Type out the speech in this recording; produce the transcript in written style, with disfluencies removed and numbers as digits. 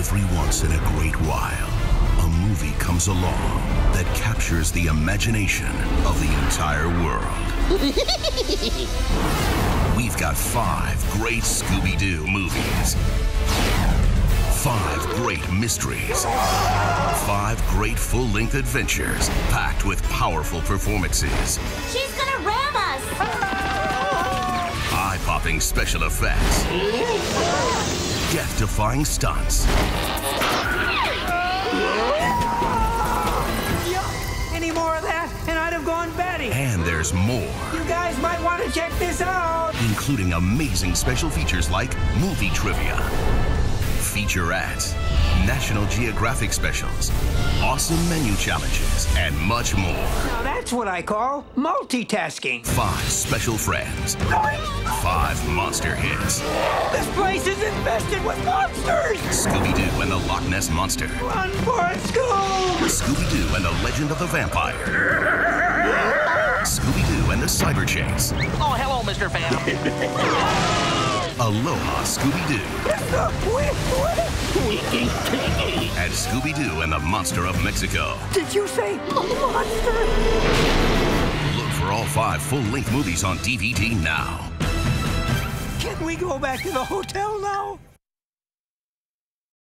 Every once in a great while, a movie comes along that captures the imagination of the entire world. We've got 5 great Scooby-Doo movies, 5 great mysteries, 5 great full-length adventures packed with powerful performances. She's gonna ram us! Eye-popping special effects. Death-defying stunts. Any more of that, and I'd have gone batty. And there's more. You guys might want to check this out. Including amazing special features like movie trivia, featurettes, National Geographic specials, awesome menu challenges, and much more. Now that's what I call multitasking. 5 special friends, 5 monster hits. This place is infested with monsters! Scooby-Doo and the Loch Ness Monster. Run for it, Scoob! Scooby-Doo and the Legend of the Vampire. Scooby-Doo and the Cyber Chase. Oh, hello, Mr. Phantom. Aloha Scooby-Doo! And Scooby-Doo and the Monster of Mexico. Did you say monster? Look for all 5 full-length movies on DVD now. Can we go back to the hotel now?